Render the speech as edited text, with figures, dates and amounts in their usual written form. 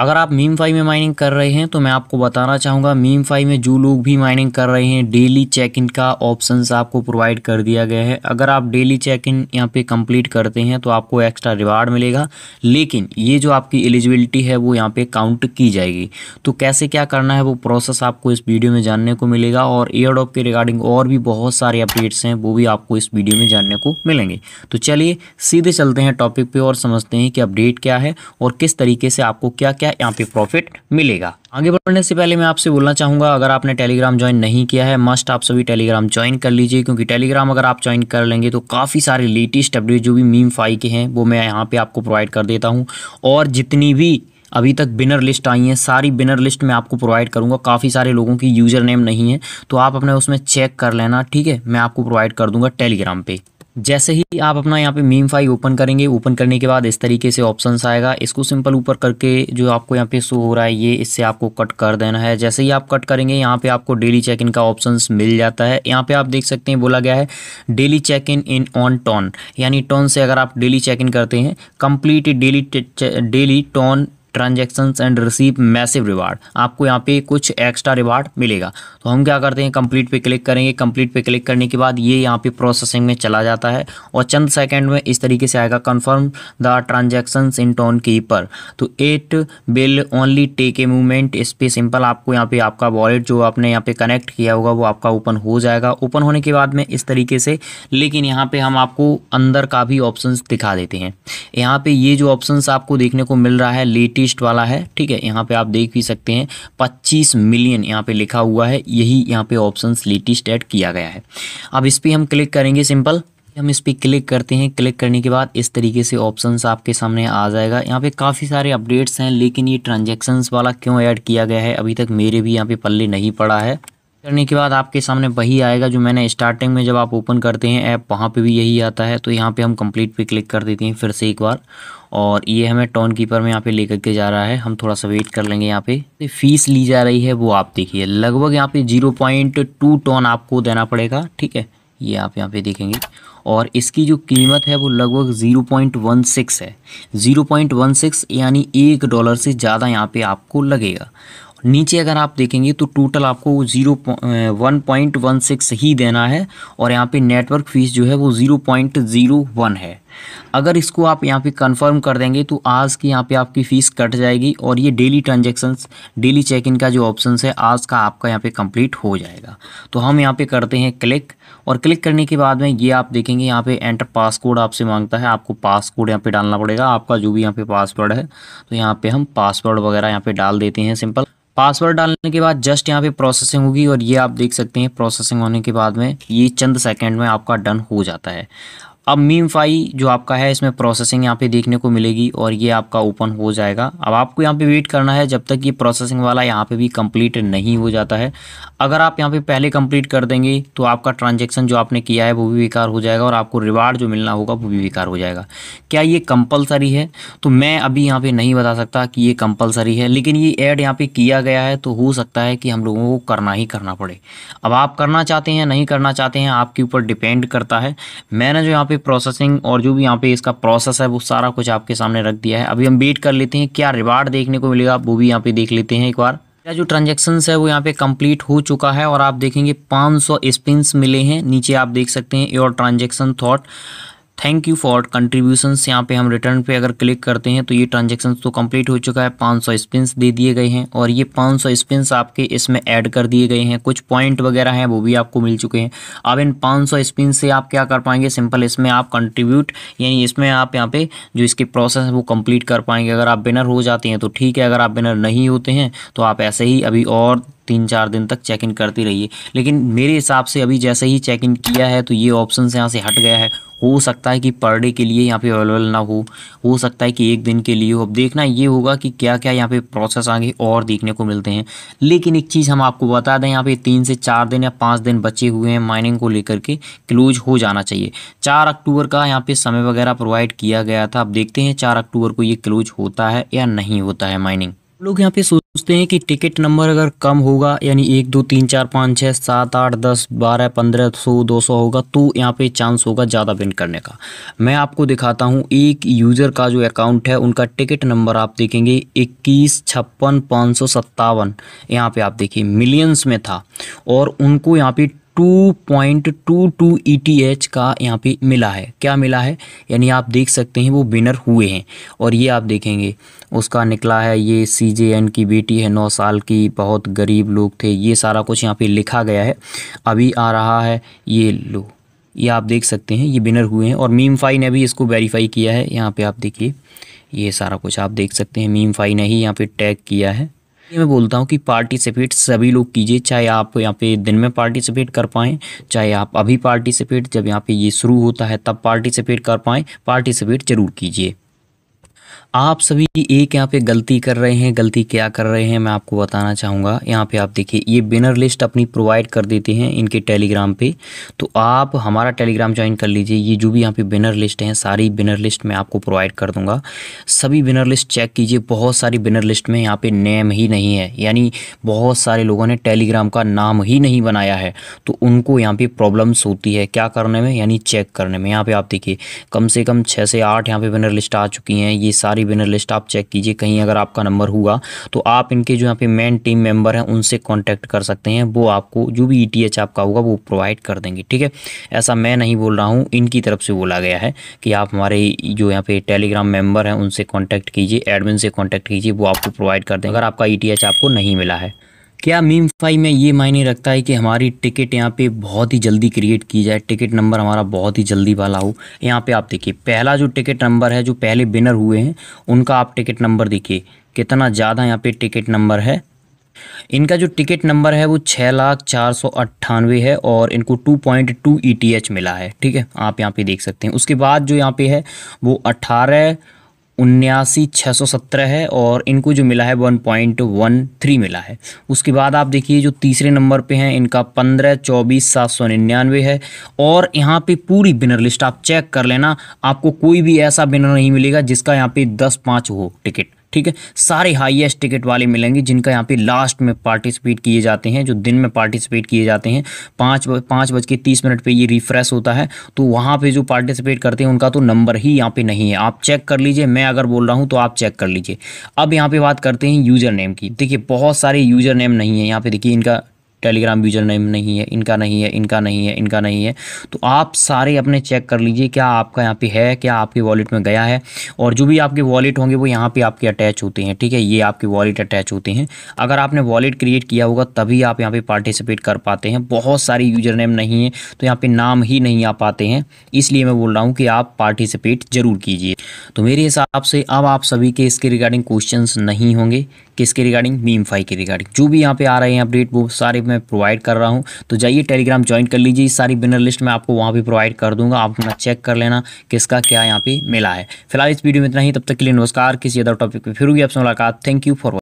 अगर आप मीमफाई में माइनिंग कर रहे हैं तो मैं आपको बताना चाहूँगा मीमफाई में जो लोग भी माइनिंग कर रहे हैं डेली चेक इन का ऑप्शंस आपको प्रोवाइड कर दिया गया है। अगर आप डेली चेक इन यहाँ पे कंप्लीट करते हैं तो आपको एक्स्ट्रा रिवार्ड मिलेगा, लेकिन ये जो आपकी एलिजिबिलिटी है वो यहाँ पे काउंट की जाएगी। तो कैसे क्या करना है वो प्रोसेस आपको इस वीडियो में जानने को मिलेगा और एयरड्रॉप के रिगार्डिंग और भी बहुत सारे अपडेट्स हैं वो भी आपको इस वीडियो में जानने को मिलेंगे। तो चलिए सीधे चलते हैं टॉपिक पर और समझते हैं कि अपडेट क्या है और किस तरीके से आपको क्या क्या यहाँ पे प्रॉफिट मिलेगा। आगे बढ़ने से पहले मैं आपसे बोलना चाहूँगा अगर आपने टेलीग्राम ज्वाइन नहीं किया है मस्ट आप सभी टेलीग्राम ज्वाइन कर लीजिए, क्योंकि टेलीग्राम अगर आप ज्वाइन कर लेंगे तो काफ़ी सारे लेटेस्ट अपडेट जो भी मीमफाई के हैं वो मैं यहाँ पे आपको प्रोवाइड कर देता हूँ और जितनी भी अभी तक बिनर लिस्ट आई हैं सारी बिनर लिस्ट मैं आपको प्रोवाइड करूंगा। काफ़ी सारे लोगों की यूज़र नेम नहीं है तो आप अपने उसमें चेक कर लेना, ठीक है, मैं आपको प्रोवाइड कर दूँगा टेलीग्राम पे। जैसे ही आप अपना यहाँ पे मीमफाई ओपन करेंगे, ओपन करने के बाद इस तरीके से ऑप्शंस आएगा, इसको सिंपल ऊपर करके जो आपको यहाँ पे शो हो रहा है ये इससे आपको कट कर देना है। जैसे ही आप कट करेंगे यहाँ पे आपको डेली चेक इन का ऑप्शंस मिल जाता है। यहाँ पे आप देख सकते हैं बोला गया है daily check in on ton, यानी टॉन से अगर आप डेली चेक इन करते हैं complete daily ton transactions and receive massive reward, आपको यहाँ पे कुछ एक्स्ट्रा रिवार्ड मिलेगा। तो हम क्या करते हैं कंप्लीट पे क्लिक करेंगे, कंप्लीट पे क्लिक करने के बाद ये यहाँ पे प्रोसेसिंग में चला जाता है और चंद सेकंड में इस तरीके से आएगा confirm the transactions in Tonkeeper, तो it will only take a movement. इस पर सिंपल आपको यहाँ पे आपका वॉलेट जो आपने यहाँ पे कनेक्ट किया होगा वो आपका ओपन हो जाएगा। ओपन होने के बाद में इस तरीके से, लेकिन यहाँ पर हम आपको अंदर का भी ऑप्शन दिखा देते हैं। यहाँ पर ये जो ऑप्शन आपको देखने को मिल रहा है लेटेस्ट वाला है, ठीक है, यहाँ पे आप देख भी सकते हैं 25 मिलियन यहाँ पे लिखा हुआ है, यही यहाँ पे ऑप्शंस लेटेस्ट ऐड किया गया है। अब इस पे हम क्लिक करेंगे, सिंपल हम इस पर क्लिक करते हैं, क्लिक करने के बाद इस तरीके से ऑप्शंस आपके सामने आ जाएगा। यहाँ पे काफ़ी सारे अपडेट्स हैं, लेकिन ये ट्रांजेक्शन्स वाला क्यों ऐड किया गया है अभी तक मेरे भी यहाँ पे पल्ले नहीं पड़ा है। करने के बाद आपके सामने वही आएगा जो मैंने स्टार्टिंग में जब आप ओपन करते हैं ऐप वहाँ पे भी यही आता है। तो यहाँ पे हम कंप्लीट पे क्लिक कर देते हैं फिर से एक बार और ये हमें टोन कीपर में यहाँ पे लेकर के जा रहा है। हम थोड़ा सा वेट कर लेंगे। यहाँ पे फीस ली जा रही है वो आप देखिए, लगभग यहाँ पे 0.2 टोन आपको देना पड़ेगा, ठीक है, ये आप यहाँ पे देखेंगे और इसकी जो कीमत है वो लगभग 0.16 है, 0.16 यानी $1 से ज़्यादा यहाँ पे आपको लगेगा। नीचे अगर आप देखेंगे तो टोटल आपको 1.16 ही देना है और यहाँ पे नेटवर्क फीस जो है वो 0.01 है। अगर इसको आप यहाँ पे कंफर्म कर देंगे तो आज की यहाँ पे आपकी फ़ीस कट जाएगी और ये daily transactions daily check in का जो ऑप्शन है आज का आपका यहाँ पे कंप्लीट हो जाएगा। तो हम यहाँ पे करते हैं क्लिक और क्लिक करने के बाद में ये आप देखेंगे यहाँ पे एंटर पासकोड आपसे मांगता है, आपको पासकोड यहाँ पे डालना पड़ेगा, आपका जो भी यहाँ पे पासवर्ड है। तो यहाँ पे हम पासवर्ड वगैरह यहाँ पे डाल देते हैं। सिंपल पासवर्ड डालने के बाद जस्ट यहाँ पे प्रोसेसिंग होगी और ये आप देख सकते हैं प्रोसेसिंग होने के बाद में ये चंद सेकंड में आपका डन हो जाता है। अब मीमफाई जो आपका है इसमें प्रोसेसिंग यहाँ पे देखने को मिलेगी और ये आपका ओपन हो जाएगा। अब आपको यहाँ पे वेट करना है जब तक ये प्रोसेसिंग वाला यहाँ पे भी कंप्लीट नहीं हो जाता है। अगर आप यहाँ पे पहले कंप्लीट कर देंगे तो आपका ट्रांजैक्शन जो आपने किया है वो भी बेकार हो जाएगा और आपको रिवार्ड जो मिलना होगा वो भी बेकार हो जाएगा। क्या ये कंपलसरी है? तो मैं अभी यहाँ पर नहीं बता सकता कि ये कंपलसरी है, लेकिन ये ऐड यहाँ पर किया गया है तो हो सकता है कि हम लोगों को करना ही करना पड़े। अब आप करना चाहते हैं नहीं करना चाहते हैं आपके ऊपर डिपेंड करता है। मैंने जो यहाँ पे प्रोसेसिंग और जो भी यहाँ पे इसका प्रोसेस है वो सारा कुछ आपके सामने रख दिया है। अभी हम वेट कर लेते हैं क्या रिवार्ड देखने को मिलेगा वो भी यहाँ पे देख लेते हैं एक बार। क्या जो ट्रांजैक्शंस है वो यहाँ पे कंप्लीट हो चुका है और आप देखेंगे 500 स्पिन्स मिले हैं। नीचे आप देख सकते हैं your transaction thought thank you for contributions, यहाँ पे हम रिटर्न पे अगर क्लिक करते हैं तो ये ट्रांजेक्शन तो कंप्लीट हो चुका है, 500 स्पिन्स दे दिए गए हैं और ये 500 स्पिन्स आपके इसमें ऐड कर दिए गए हैं। कुछ पॉइंट वगैरह हैं वो भी आपको मिल चुके हैं। अब इन 500 स्पिन से आप क्या कर पाएंगे, सिंपल इसमें आप कंट्रीब्यूट यानी इसमें आप यहाँ पे जो इसके प्रोसेस है वो कंप्लीट कर पाएंगे। अगर आप विनर हो जाते हैं तो ठीक है, अगर आप विनर नहीं होते हैं तो आप ऐसे ही अभी और 3-4 दिन तक चेक इन करती रहिए। लेकिन मेरे हिसाब से अभी जैसे ही चेक इन किया है तो ये ऑप्शन यहाँ से हट गया है। हो सकता है कि पर डे के लिए यहाँ पे अवेलेबल ना हो सकता है कि एक दिन के लिए हो। अब देखना ये होगा कि क्या क्या यहाँ पे प्रोसेस आगे और देखने को मिलते हैं। लेकिन एक चीज़ हम आपको बता दें, यहाँ पे 3 से 4 दिन या 5 दिन बचे हुए हैं माइनिंग को लेकर के, क्लोज हो जाना चाहिए। 4 अक्टूबर का यहाँ पे समय वगैरह प्रोवाइड किया गया था। अब देखते हैं 4 अक्टूबर को ये क्लोज होता है या नहीं होता है माइनिंग। लोग यहाँ पे पूछते हैं कि टिकट नंबर अगर कम होगा यानी 1 2 3 4 5 6 7 8 10 12 15 100 200 होगा तो यहाँ पे चांस होगा ज़्यादा विन करने का। मैं आपको दिखाता हूँ, एक यूज़र का जो अकाउंट है उनका टिकट नंबर आप देखेंगे 21 56 557, यहाँ पे आप देखिए मिलियंस में था और उनको यहाँ पे 2.22 ETH का यहाँ पे मिला है। क्या मिला है यानी आप देख सकते हैं वो विनर हुए हैं। और ये आप देखेंगे उसका निकला है, ये CJN की बेटी है 9 साल की, बहुत गरीब लोग थे, ये सारा कुछ यहाँ पे लिखा गया है। अभी आ रहा है ये लो, ये आप देख सकते हैं ये विनर हुए हैं और MemeFi ने भी इसको वेरीफाई किया है। यहाँ पर आप देखिए ये सारा कुछ आप देख सकते हैं, MemeFi ने ही यहाँ पर टैग किया है। मैं बोलता हूँ कि पार्टिसिपेट सभी लोग कीजिए, चाहे आप यहाँ पे दिन में पार्टिसिपेट कर पाएँ, चाहे आप अभी पार्टिसिपेट जब यहाँ पे ये शुरू होता है तब पार्टिसिपेट कर पाएँ, पार्टिसिपेट जरूर कीजिए। आप सभी एक यहाँ पे गलती कर रहे हैं, गलती क्या कर रहे हैं मैं आपको बताना चाहूँगा। यहाँ पे आप देखिए ये विनर लिस्ट अपनी प्रोवाइड कर देते हैं इनके टेलीग्राम पे, तो आप हमारा टेलीग्राम ज्वाइन कर लीजिए। ये जो भी यहाँ पे विनर लिस्ट हैं सारी विनर लिस्ट मैं आपको प्रोवाइड कर दूँगा, सभी विनर लिस्ट चेक कीजिए। बहुत सारी विनर लिस्ट में यहाँ पर नेम ही नहीं है, यानी बहुत सारे लोगों ने टेलीग्राम का नाम ही नहीं बनाया है, तो उनको यहाँ पर प्रॉब्लम्स होती है क्या करने में यानी चेक करने में। यहाँ पर आप देखिए कम से कम 6 से 8 यहाँ पर विनर लिस्ट आ चुकी हैं। ये सारी विनर लिस्ट आप चेक कीजिए, कहीं अगर आपका नंबर हुआ तो आप इनके जो यहाँ पे मेन टीम मेंबर हैं उनसे कांटेक्ट कर सकते हैं, वो आपको जो भी ETH आपका होगा वो प्रोवाइड कर देंगे। ठीक है, ऐसा मैं नहीं बोल रहा हूँ, इनकी तरफ से बोला गया है कि आप हमारे जो यहाँ पे टेलीग्राम मेंबर हैं उनसे कांटेक्ट कीजिए, एडमिन से कांटेक्ट कीजिए, वो आपको प्रोवाइड कर देंगे अगर आपका ETH आपको नहीं मिला है। क्या MemeFi में ये मायने रखता है कि हमारी टिकट यहाँ पे बहुत ही जल्दी क्रिएट की जाए, टिकट नंबर हमारा बहुत ही जल्दी वाला हो। यहाँ पे आप देखिए पहला जो टिकट नंबर है, जो पहले विनर हुए हैं उनका आप टिकट नंबर देखिए कितना ज़्यादा यहाँ पे टिकट नंबर है। इनका जो टिकट नंबर है वो 6,498 है और इनको 2.2 ETH मिला है। ठीक है, आप यहाँ पर देख सकते हैं। उसके बाद जो यहाँ पर है वो 18,79,617 है और इनको जो मिला है 1.13 मिला है। उसके बाद आप देखिए जो तीसरे नंबर पे हैं इनका 15,24,799 है और यहाँ पे पूरी विनर लिस्ट आप चेक कर लेना, आपको कोई भी ऐसा विनर नहीं मिलेगा जिसका यहाँ पे 10-5 हो टिकट। ठीक है, सारे हाईएस्ट टिकट वाले मिलेंगे जिनका यहाँ पे लास्ट में पार्टिसिपेट किए जाते हैं, जो दिन में पार्टिसिपेट किए जाते हैं 5:30 पे ये रिफ्रेश होता है, तो वहाँ पे जो पार्टिसिपेट करते हैं उनका तो नंबर ही यहाँ पे नहीं है। आप चेक कर लीजिए, मैं अगर बोल रहा हूँ तो आप चेक कर लीजिए। अब यहाँ पर बात करते हैं यूज़र नेम की। देखिए बहुत सारे यूज़र नेम नहीं है, यहाँ पर देखिए इनका टेलीग्राम यूजर नेम नहीं है, इनका नहीं है, इनका नहीं है, इनका नहीं है, तो आप सारे अपने चेक कर लीजिए क्या आपका यहाँ पे है, क्या आपके वॉलेट में गया है। और जो भी आपके वॉलेट होंगे वो यहाँ पे आपके अटैच होते हैं। ठीक है, ये आपके वॉलेट अटैच होते हैं, अगर आपने वॉलेट क्रिएट किया होगा तभी आप यहाँ पर पार्टिसिपेट कर पाते हैं। बहुत सारे यूजर नेम नहीं है तो यहाँ पर नाम ही नहीं आ पाते हैं, इसलिए मैं बोल रहा हूँ कि आप पार्टिसिपेट ज़रूर कीजिए। तो मेरे हिसाब से अब आप सभी के इसके रिगार्डिंग क्वेश्चंस नहीं होंगे, किसके रिगार्डिंग, MemeFi के रिगार्डिंग। जो भी यहाँ पे आ रहे हैं अपडेट वो सारे मैं प्रोवाइड कर रहा हूँ, तो जाइए टेलीग्राम ज्वाइन कर लीजिए। सारी विनर लिस्ट मैं आपको वहाँ पे प्रोवाइड कर दूंगा, आप अपना चेक कर लेना किसका क्या यहाँ पे मिला है। फिलहाल इस वीडियो में इतना ही, तब तक के लिए नमस्कार। किसी अदर टॉपिक पर फिर होगी आपसे मुलाकात। Thank you for